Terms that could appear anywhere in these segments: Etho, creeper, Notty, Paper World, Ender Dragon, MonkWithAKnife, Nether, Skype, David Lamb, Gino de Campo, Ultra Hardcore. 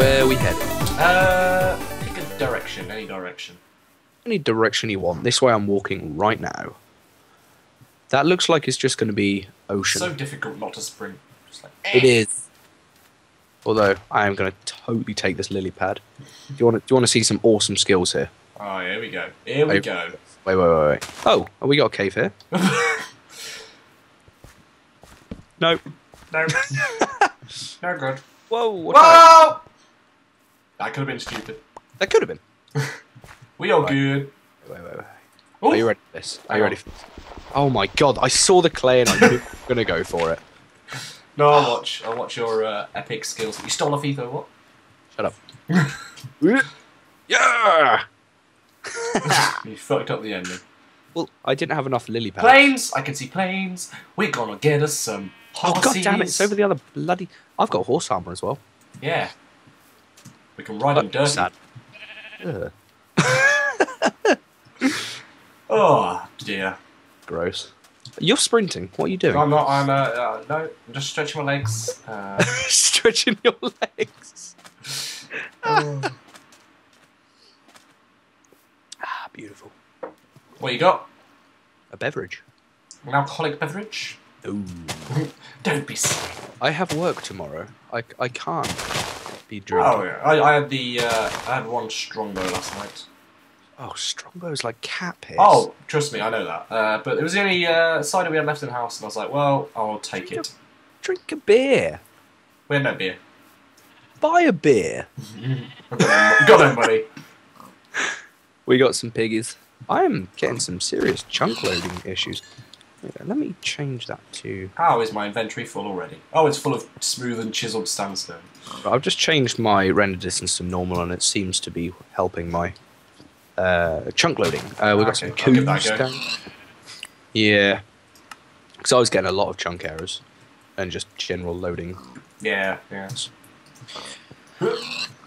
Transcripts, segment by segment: Where are we heading? Pick a direction, any direction. Any direction you want. This way I'm walking right now. That looks like it's just going to be ocean. So difficult not to sprint. Just like, eh. It is. Although I am going to totally take this lily pad. Do you want to see some awesome skills here? Oh, here we go. Here we go. Wait, wait, wait, wait. Oh, have we got a cave here? No. No. No good. Whoa! Whoa! That? That could have been stupid. That could have been. We are good. Wait, wait, wait. Ooh. Are you ready for this? Are you ready for this? Oh my god, I saw the clay and I knew I was going to go for it. No, I'll watch your epic skills. You stole off Etho, what? Shut up. Yeah! You fucked up the ending. Well, I didn't have enough lily pads. Planes! I can see planes. We're going to get us some horses. Oh god damn it, it's over the other bloody... I've got horse armour as well. Yeah. We can ride them dirty. Sad. Oh dear. Gross. You're sprinting. What are you doing? No, I'm not. I'm just stretching my legs. Stretching your legs. Ah, beautiful. What you got? A beverage. An alcoholic beverage? No. Don't be silly. I have work tomorrow. I can't be drinking. Oh yeah. I had one Strongbow last night. Oh, Strongbow's like cat piss. Oh, trust me, I know that. But it was the only cider we had left in the house, and I was like, well, I'll take it. Drink a beer. We had no beer. Buy a beer. Got him, buddy. We got some piggies. I'm getting some serious chunk loading issues. Let me change that to... How is my inventory full already? Oh, it's full of smooth and chiseled sandstone. I've just changed my render distance to normal, and it seems to be helping my... chunk loading. We've got some coons down. Yeah. Because I was getting a lot of chunk errors and just general loading. Yeah, yeah.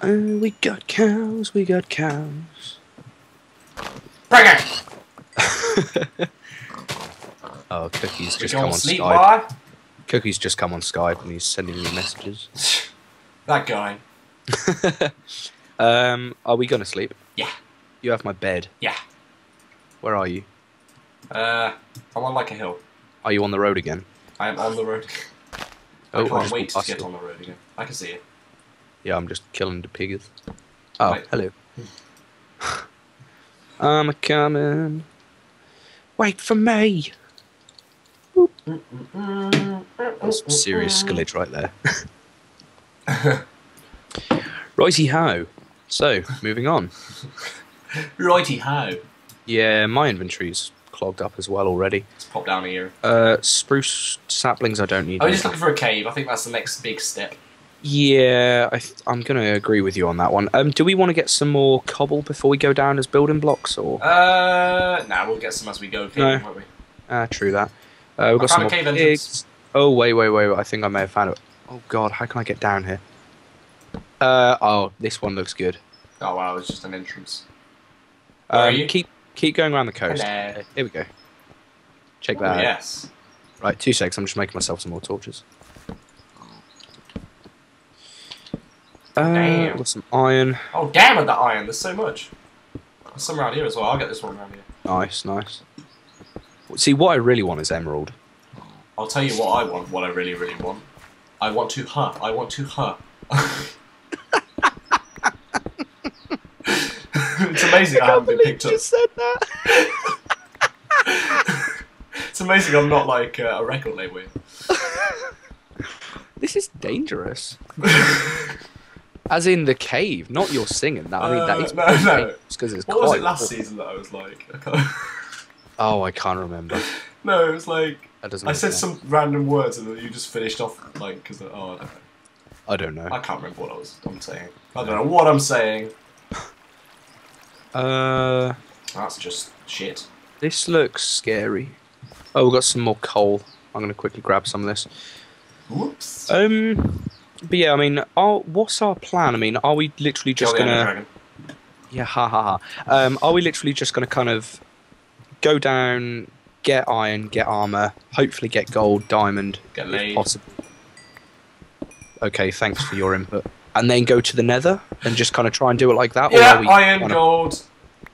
We got cows, we got cows. Bring it! Oh, Cookie's just come on Skype. Cookie's just come on Skype and he's sending me messages. That guy. Are we going to sleep? Yeah. You have my bed. Yeah. Where are you? I'm on like a hill. Are you on the road again? I am on the road. Oh, I can't wait to get on the road again. I can see it. Yeah, I'm just killing the piggies. Oh, wait. Hello. I'm a coming. Wait for me. That's some serious skillage right there. Righty ho. So, moving on. Righty ho. Yeah, my inventory's clogged up as well already. Let's pop down here. Spruce saplings I don't need. I'm just looking for a cave. I think that's the next big step. Yeah, I'm going to agree with you on that one. Do we want to get some more cobble before we go down as building blocks? Or? Nah, we'll get some as we go. No. Won't we? True that. We've got some cave entrance. Oh, wait, wait, wait, wait. I think I may have found it. Oh, God, how can I get down here? Oh, this one looks good. Oh, wow, it's just an entrance. Keep going around the coast. Hello. Here we go. Check that out. Yes. Right, 2 secs. I'm just making myself some more torches. Damn. With some iron. Oh, damn with that iron. There's so much. There's some around here as well. I'll get this one around here. Nice, nice. See, what I really want is emerald. I'll tell you what I want, what I really, really want. I want to her. I want to her. It's amazing I haven't been picked up. Just said that. It's amazing I'm not like a record label. This is dangerous. As in the cave, not your singing. That, I mean, that is no. It's what was it last season that I was like? Oh, I can't remember. No, it was like I said some random words and then you just finished off like because oh, I don't know. I can't remember what I'm saying. I don't know what I'm saying. That's just shit. This looks scary. Oh, we've got some more coal. I'm going to quickly grab some of this. Whoops. But yeah, I mean, what's our plan? I mean, are we literally just going to... Yeah, ha ha ha. Are we literally just going to kind of go down, get iron, get armour, hopefully get gold, diamond, get laid. If possible. Okay, thanks for your input. and then go to the nether and just kind of try and do it like that? Yeah, or iron, gold,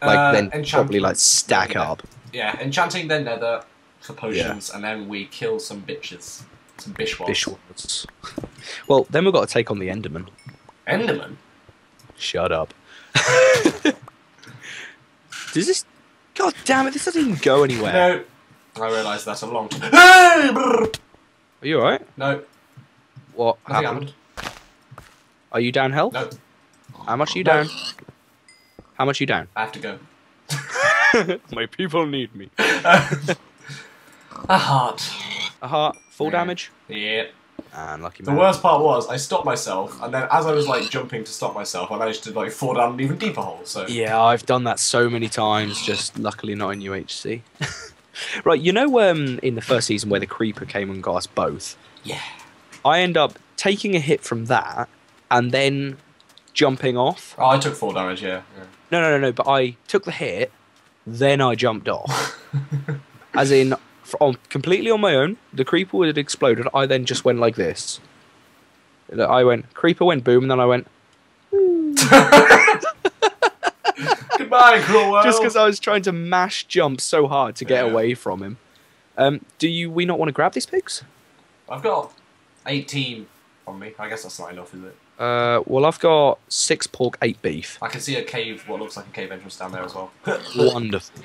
like then probably like stack up. Yeah, enchanting the nether for potions, and then we kill some bitches. Some bishwals. Well, then we've got to take on the Enderman. Enderman? Shut up. Does this... God damn it, this doesn't even go anywhere. No. I realised that a long time. Are you alright? No. What happened? Are you down health? No. How much are you down? How much are you down? I have to go. My people need me. A heart. A heart. Full damage? Yeah. And lucky man. The worst part was, I stopped myself, and then as I was like jumping to stop myself, I managed to like fall down an even deeper hole, so... Yeah, I've done that so many times, just luckily not in UHC. Right, you know in the first season where the creeper came and got us both? Yeah. I end up taking a hit from that, and then jumping off. Oh, I took 4 damage, yeah. No, but I took the hit, then I jumped off. As in... completely on my own, the creeper had exploded. I then just went like this. I went, creeper went boom, and then I went. Goodbye, cruel world. Just because I was trying to mash jump so hard to get away from him. We not want to grab these pigs? I've got 18 on me. I guess that's not enough, is it? Well, I've got 6 pork, 8 beef. I can see a cave. What looks like a cave entrance down there as well. Wonderful.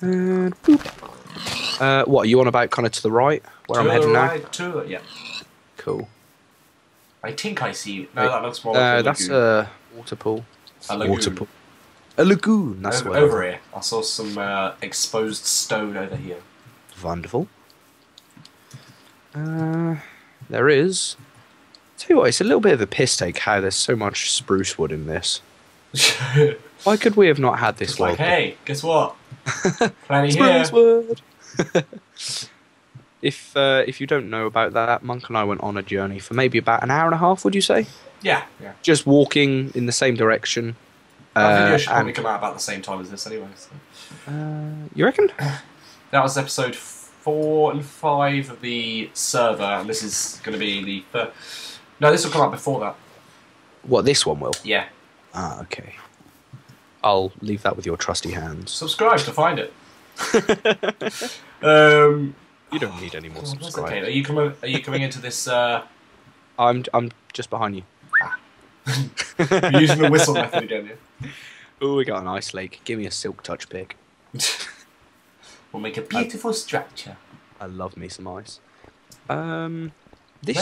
And boop. What are you on about? Kind of to the right, where I'm heading now. Yeah. Cool. I think I see you. No, that looks more like a that's a water pool. A lagoon. Water pool. A lagoon. That's where. Over here, I saw some exposed stone over here. Wonderful. There is. Tell you what, it's a little bit of a piss take how there's so much spruce wood in this. Why could we have not had this? It's like, hey, guess what? Plenty here. If you don't know about that, Monk and I went on a journey for maybe about an hour and a half. Would you say? Yeah. Just walking in the same direction. I think you should probably come out about the same time as this, anyway. So. You reckon? That was episode 4 and 5 of the server, and this is going to be the third. No, this will come out before that. What, this one will? Yeah. Ah, okay. I'll leave that with your trusty hands. Subscribe to find it. You don't need any more subscribers. Okay. Are you coming into this? I'm just behind you. You're using the whistle method again, yeah. Oh, we got an ice lake. Give me a silk touch pig. We'll make a beautiful structure. I love me some ice. Where the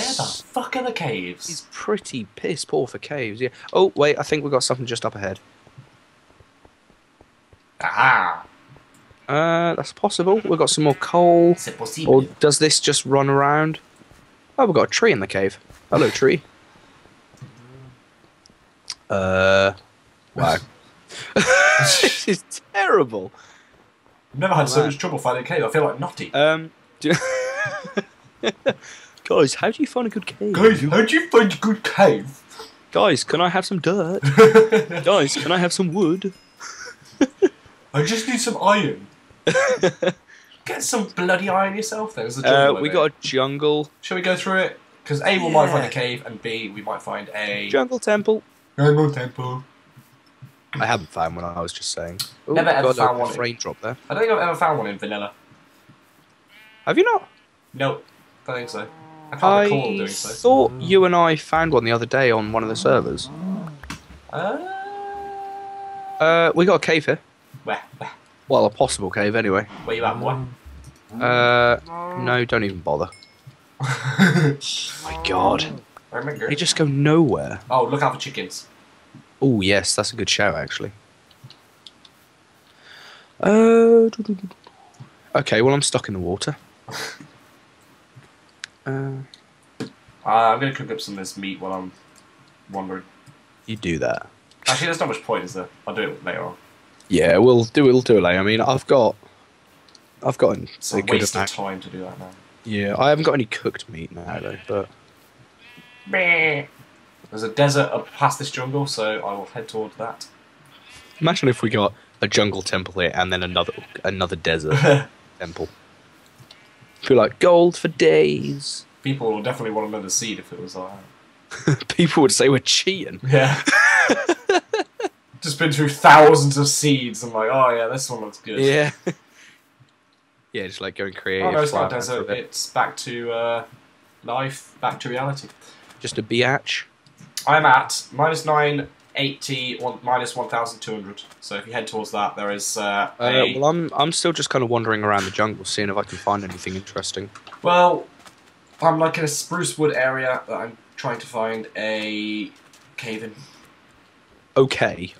fuck are the caves? It's pretty piss poor for caves. Yeah. Oh wait, I think we got something just up ahead. Ah. That's possible. We've got some more coal. Or does this just run around? Oh, we've got a tree in the cave. Hello, tree. Wow. This is terrible. I've never had so much trouble finding a cave. I feel like Notty. Guys, how do you find a good cave? Guys, how do you find a good cave? Guys, can I have some dirt? Guys, can I have some wood? I just need some iron. Get some bloody iron yourself, then. We got a jungle. Shall we go through it? Because A, we might find a cave, and B, we might find a... jungle temple. Jungle temple. I haven't found one, I was just saying. Ooh, never ever found one. Raindrop there. I don't think I've ever found one in vanilla. Have you not? Nope. I don't think so. I can't recall doing so. I thought you and I found one the other day on one of the servers. We got a cave here. Where? Well, a possible cave, anyway. Where you at? What? No, don't even bother. My God, they just go nowhere. Oh, look out for chickens. Oh yes, that's a good shout, actually. Okay, well I'm stuck in the water. I'm gonna cook up some of this meat while I'm wandering. You do that. Actually, there's not much point, is there? I'll do it later on. Yeah, we'll do it later. I mean, I've got a good amount of time to do that now. Yeah, I haven't got any cooked meat now though. But there's a desert up past this jungle, so I will head toward that. Imagine if we got a jungle temple here and then another desert temple. Be like gold for days. People will definitely want another seed if it was like that. people would say we're cheating. Yeah. Just been through thousands of seeds. I'm like, oh yeah, this one looks good. Yeah. Yeah, just like going creative. Oh, no, it's not desert. It's back to life, back to reality. Just a biatch. I'm at -980, -1,200. So if you head towards that, there is. Well, I'm still just kind of wandering around the jungle, seeing if I can find anything interesting. Well, I'm like in a spruce wood area that I'm trying to find a cave in. Okay.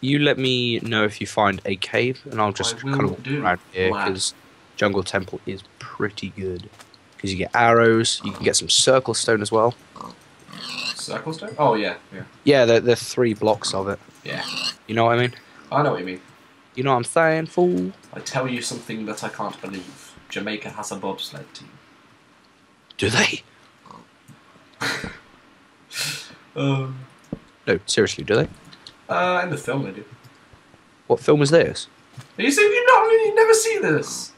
You let me know if you find a cave, and I'll just kind of walk around here, because Jungle Temple is pretty good. Because you get arrows, you can get some circle stone as well. Circle stone? Oh, yeah. Yeah, they're 3 blocks of it. Yeah. You know what I mean? I know what you mean. You know what I'm saying, fool? I tell you something that I can't believe. Jamaica has a bobsled team. Do they? No, seriously, do they? In the film they do. What film is this? You said you've never seen this.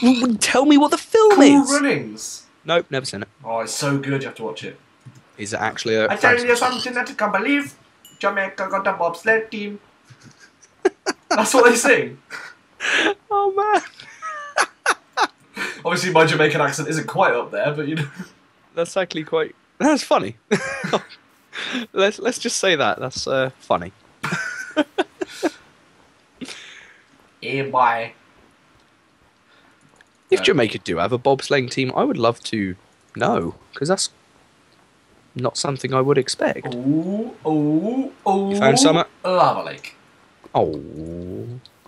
Well, tell me what the film is. Cool Runnings. Nope, never seen it. Oh, it's so good. You have to watch it. Is it actually a? I tell you something that I can't believe. Jamaica got a bobsled team. That's what they sing. Oh man. Obviously, my Jamaican accent isn't quite up there, but you know. That's actually quite. That's funny. Let's just say that. That's funny. Yeah, bye. If Jamaica do have a bobsleighing team, I would love to know, because that's not something I would expect. Oh, oh, oh! You found summer? Lava lake. Oh,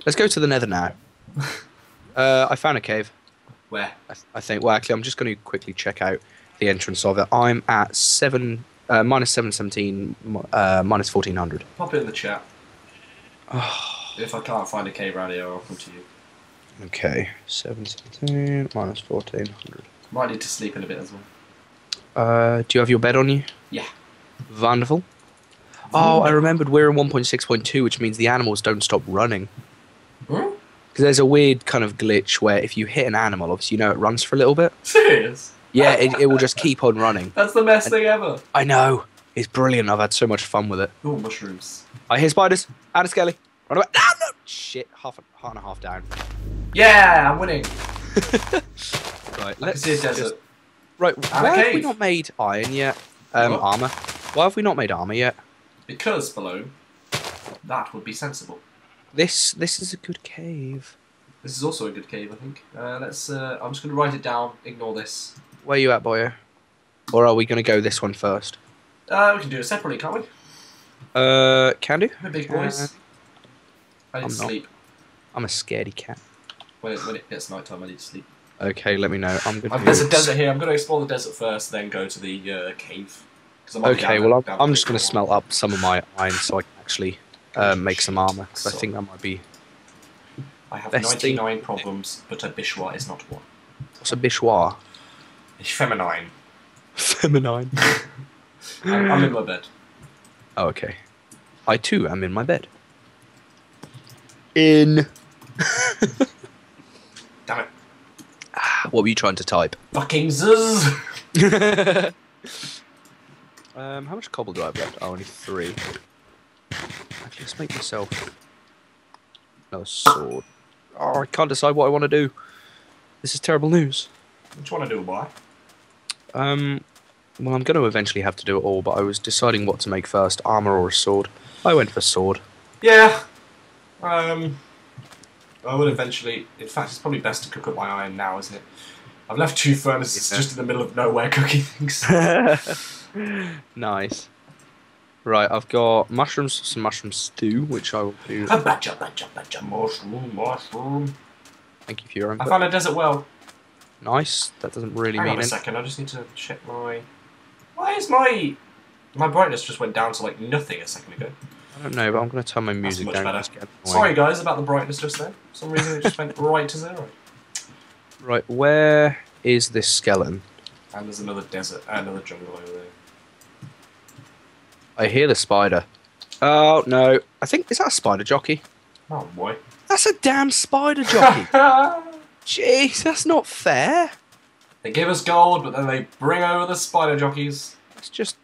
let's go to the Nether now. I found a cave. Where? I think. Well, actually, I'm just going to quickly check out the entrance of it. I'm at -717, -1400. Pop it in the chat. If I can't find a cave around here, I'll come to you. Okay, 717, -1400. Might need to sleep in a bit as well. Do you have your bed on you? Yeah. Wonderful. Oh, I remembered we're in 1.6.2, which means the animals don't stop running. Because there's a weird kind of glitch where if you hit an animal, obviously you know it runs for a little bit. Serious? Yeah, it will just keep on running. That's the best thing ever. I know. It's brilliant. I've had so much fun with it. Ooh, mushrooms. I hear spiders. Out of Skelly. Run away. No, no. Shit. Half and a half down. Yeah, I'm winning. Right, let's see a desert. Right, why have we not made iron yet? Armor. Why have we not made armor yet? Because, below, that would be sensible. This is a good cave. This is also a good cave, I think. Let's. I'm just going to write it down. Ignore this. Where you at, boyo? Or are we going to go this one first? We can do it separately, can't we? Can do. We're big boys. I need to sleep. I'm a scaredy cat. When it gets night time, I need to sleep. Okay, let me know. There's a desert here. I'm going to explore the desert first, then go to the cave. Okay, well, I'm just going to smelt up some of my iron so I can actually make some armour, because I think that might be... I have 99 problems, but a bishwa is not one. What's a bishwa? It's feminine. Feminine. I'm in my bed. Oh, okay. I, too, am in my bed. In. Damn it. What were you trying to type? Fucking zzz. How much cobble do I have left? Oh, only 3. Actually, let's make myself another sword. Oh, I can't decide what I want to do. This is terrible news. Which one I do, boy? Well, I'm going to eventually have to do it all, but I was deciding what to make first, armour or a sword. I went for sword. Yeah. I would eventually... In fact, it's probably best to cook up my iron now, isn't it? I've left 2 furnaces just in the middle of nowhere cooking things. Nice. Right, I've got mushrooms, some mushroom stew, which I will do... A batch, mushroom. Thank you for your input. I found a desert well. Nice. That doesn't really mean anything. Hang on a second, I just need to check my... Why is my... My brightness just went down to, like, nothing a second ago. I don't know, but I'm going to turn my music down. Sorry, guys, about the brightness just then. For some reason, it just went right to 0. Right, where is this skeleton? And there's another desert, another jungle over there. I hear the spider. Oh, no. I think, is that a spider jockey? Oh, boy. That's a damn spider jockey. Jeez, that's not fair. They give us gold, but then they bring over the spider jockeys. It's just...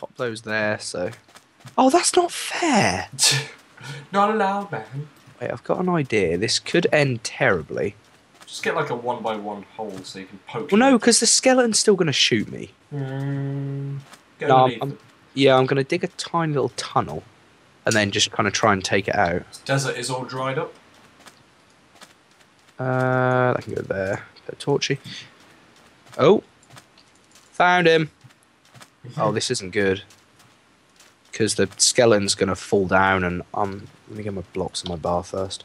pop those there, so... Oh, that's not fair! Not allowed, man. Wait, I've got an idea. This could end terribly. Just get like a 1x1 hole so you can poke. Well, no, because the skeleton's still going to shoot me. I'm going to dig a tiny little tunnel and then just kind of try and take it out. This desert is all dried up. That can go there. Put a torchy. Oh! Found him! Oh, this isn't good. Because the skeleton's going to fall down and I'm... Let me get my blocks on my bar first.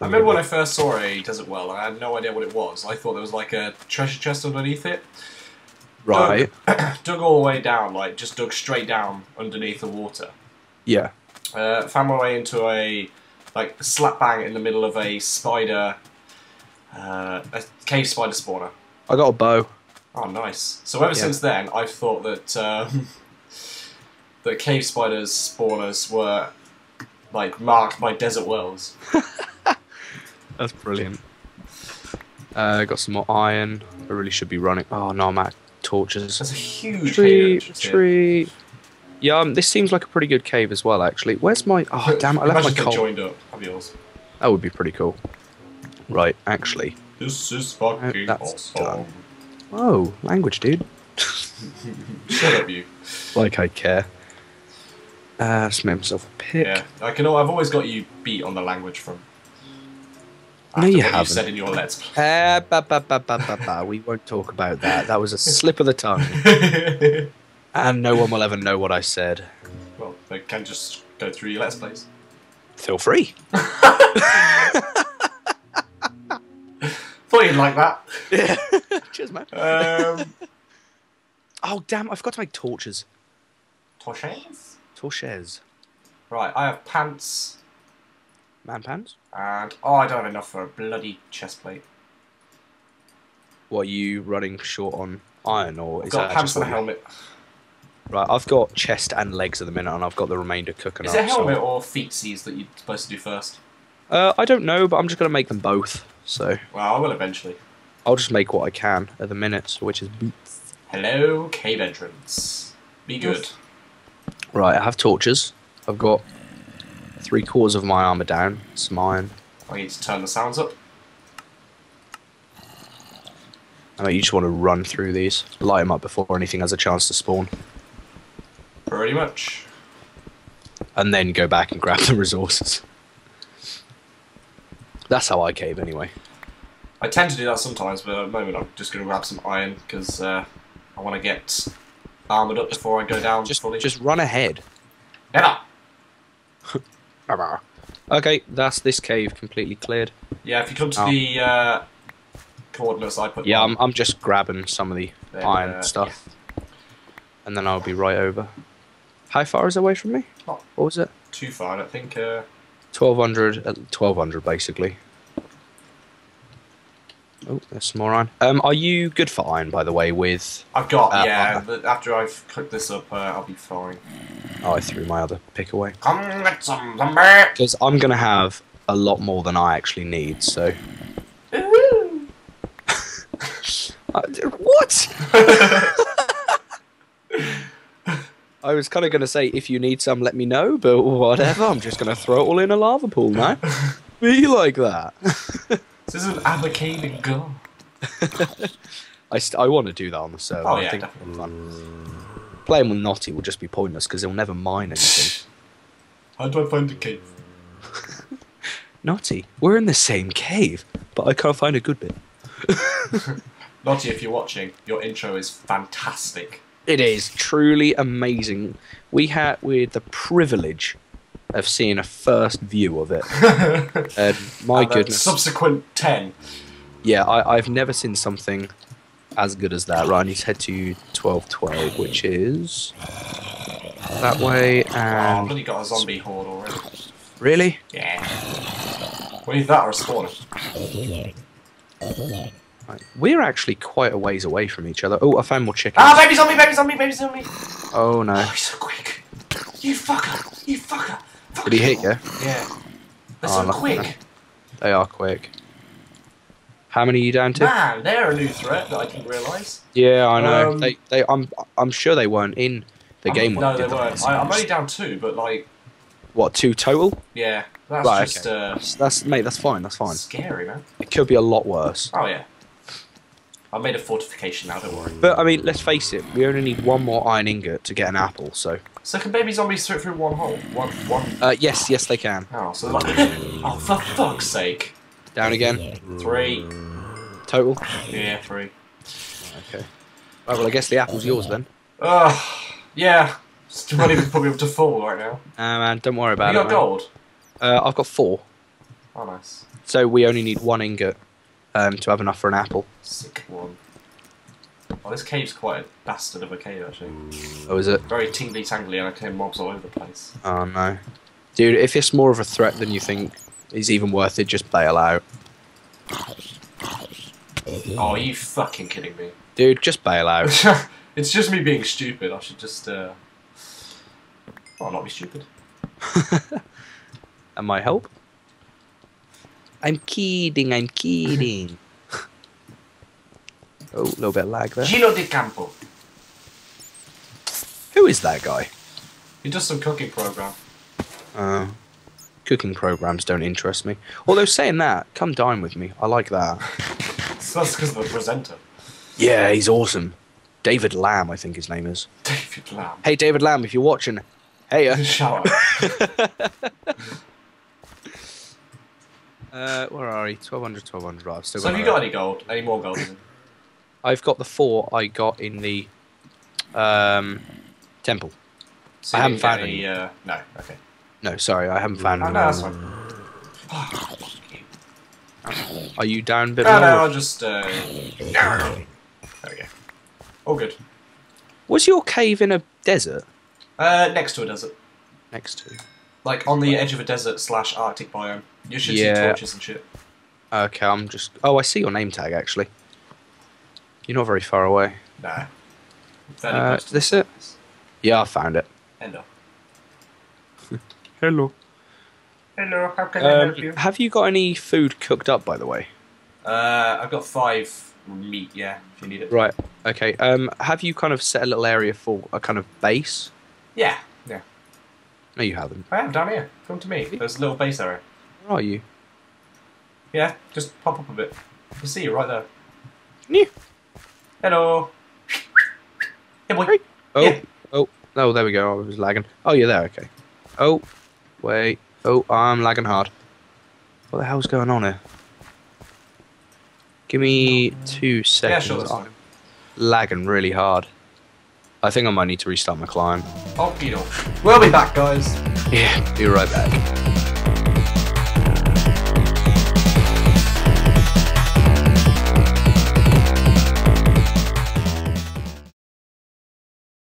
I remember when I first saw a desert well, I had no idea what it was. I thought there was like a treasure chest underneath it. Right. Dug all the way down, like just dug straight down underneath the water. Yeah. Found my way into a like slap bang in the middle of a spider, a cave spider spawner. I got a bow. Oh, nice. So ever since then, I've thought that that cave spiders spawners were like marked by desert wells. That's brilliant. Got some more iron. I really should be running. Oh no, I'm out of torches. That's a huge tree. Yeah, this seems like a pretty good cave as well, actually. Where's my? Oh damn! I left my coal. Joined up. Have yours. That would be pretty cool. Right, actually. This is fucking awesome. Done. Oh, language, dude. Shut up, you. Like I care. Just made myself a pick. Yeah, I can. I've always got you beat on the language front. No, you haven't. You said in your Let's Play. We won't talk about that. That was a slip of the tongue. And no one will ever know what I said. Well, they can just go through your Let's Plays. Feel free. Thought you'd like that. Yeah. Cheers, man. Oh, damn. I forgot to make torches. Torches? Torches. Right, I have pants. Man pants? And, oh, I don't have enough for a bloody chest plate. What, are you running short on iron, or is that pants and a helmet. Right, I've got chest and legs at the minute, and I've got the remainder cooking up. Is it helmet or feetsies that you're supposed to do first? I don't know, but I'm just going to make them both, so... Well, I will eventually. I'll just make what I can at the minute, which is boots. Hello, cave entrance. Be good. Right, I have torches. I've got... 3/4 of my armour down, some iron. I need to turn the sounds up. I know you just want to run through these, light them up before anything has a chance to spawn. Pretty much. And then go back and grab the resources. That's how I cave anyway. I tend to do that sometimes, but at the moment I'm just going to grab some iron because I want to get armoured up before I go down fully. Just run ahead. Get up! Okay, that's this cave completely cleared. Yeah, if you come to the coordinates I put. Yeah, I'm just grabbing some of the iron stuff, and then I'll be right over. How far is it away from me? Not what was it? Too far, I think. 1200, 1200 basically. Oh, there's some more iron. Are you good for iron, by the way? With I've got but after I've cooked this up, I'll be fine. Oh, I threw my other pick away. Come get some lumber! Because I'm going to have a lot more than I actually need, so... What? I was kind of going to say, if you need some, let me know, but whatever. I'm just going to throw it all in a lava pool now. Be like that. This is an avocado girl. I want to do that on the server. Oh, yeah, I think definitely. Fun. Playing with Notty will just be pointless because he'll never mine anything. How do I find a cave? Notty, we're in the same cave, but I can't find a good bit. Notty, if you're watching, your intro is fantastic. It is truly amazing. We had the privilege of seeing a first view of it. And my goodness. Subsequent 10. Yeah, I've never seen something as good as that. Right, I need to head to 1212, which is that way. And oh, I've bloody got a zombie horde already. Really? Yeah. We need that or a spawner. Right. We're actually quite a ways away from each other. Oh, I found more chickens. Ah, baby zombie, baby zombie, baby zombie! Oh no. Oh, he's so quick. You fucker! You fucker! Fuck. Did he hit you? Yeah. They're so quick. Man. They are quick. How many are you down to? Man, they're a new threat that I didn't realise. Yeah, I know. I'm sure they weren't in The game one. No, they weren't. I'm only down 2, but like. What, 2 total? Yeah. That's right, just. Okay. That's mate. That's fine. That's fine. Scary, man. It could be a lot worse. Oh yeah. I made a fortification now. Don't worry. But I mean, let's face it. We only need 1 more iron ingot to get an apple. So. So can baby zombies fit through one hole? One. Yes. Yes, they can. Oh, so like. Oh, for fuck's sake. Down again. 3. Total. Yeah, 3. Okay. Right, well, I guess the apple's yours then. Yeah. It's not even probably up to 4 right now. Man, don't worry about it. You got gold? I've got 4. Oh, nice. So we only need 1 ingot to have enough for an apple. Sick one. Oh, this cave's quite a bastard of a cave, actually. Oh, is it? Very tingly-tangly, and I came mobs all over the place. Oh, no. Dude, if it's more of a threat than you think is even worth it, just bail out. Oh, are you fucking kidding me? Dude, just bail out. It's just me being stupid. I should just, well, not be stupid. Am I help? I'm kidding, I'm kidding. Oh, a little bit of lag there. Gino de Campo. Who is that guy? He does some cooking program. Cooking programs don't interest me. Although saying that, come dine with me. I like that. So that's because of the presenter. Yeah, he's awesome. David Lamb, I think his name is. David Lamb. Hey, David Lamb, if you're watching, hey. Shut up. Where are we? 1200, 1200. Right, I've still so have you got any gold? Any more gold? I've got the 4 I got in the temple. So I haven't found any. No, okay. No, sorry, I haven't found any. No, that's fine. Oh, fuck you. Are you down a bit more? No, I'll just. There we go. All good. Was your cave in a desert? Next to a desert. Next to? Like on the edge of a desert / Arctic biome. You should see torches and shit. Okay, I'm just... Oh, I see your name tag, actually. You're not very far away. Nah. Is this it? Yeah, I found it. Hello. Hello. Hello, how can I help you? Have you got any food cooked up, by the way? I've got 5... meat, yeah, if you need it. Right, okay. Have you kind of set a little area for a kind of base? Yeah, yeah. No, you haven't. I am, down here. Come to me. There's a little base area. Where are you? Yeah, just pop up a bit. I can see you right there. Yeah. Hello. Hey, boy. Hey. Oh, yeah. Oh, there we go. I was lagging. Oh, you're there, okay. Oh, wait. Oh, I'm lagging hard. What the hell's going on here? Give me 2 seconds. Yeah, sure, lagging really hard. I think I might need to restart my client. Oh, you know. We'll be back, guys. Yeah, be right back.